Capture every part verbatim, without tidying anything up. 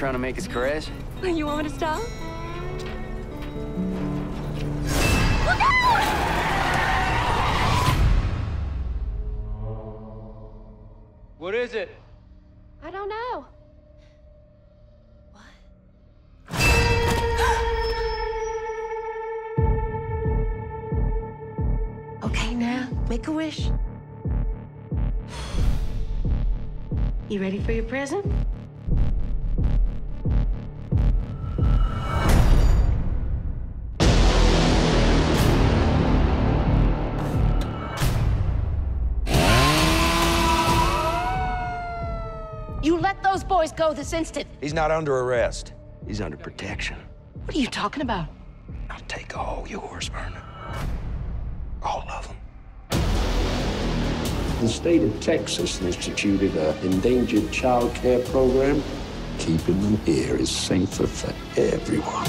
trying to make us crash? You want me to stop? Look out! What is it? I don't know. What? Okay, now, make a wish. You ready for your present? You let those boys go this instant. He's not under arrest. He's under protection. What are you talking about? I'll take all yours, Verna. All of them. The state of Texas instituted an endangered child care program. Keeping them here is safer for everyone.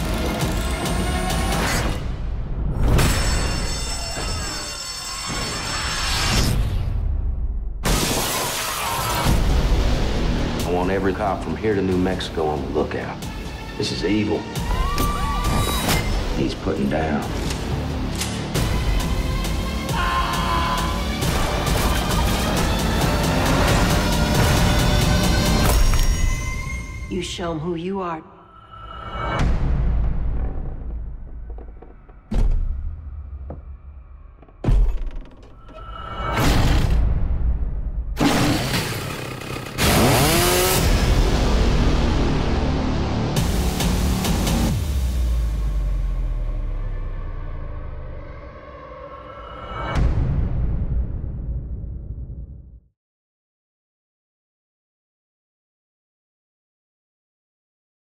I want every cop from here to New Mexico on the lookout. This is evil. He's putting down. You show him who you are.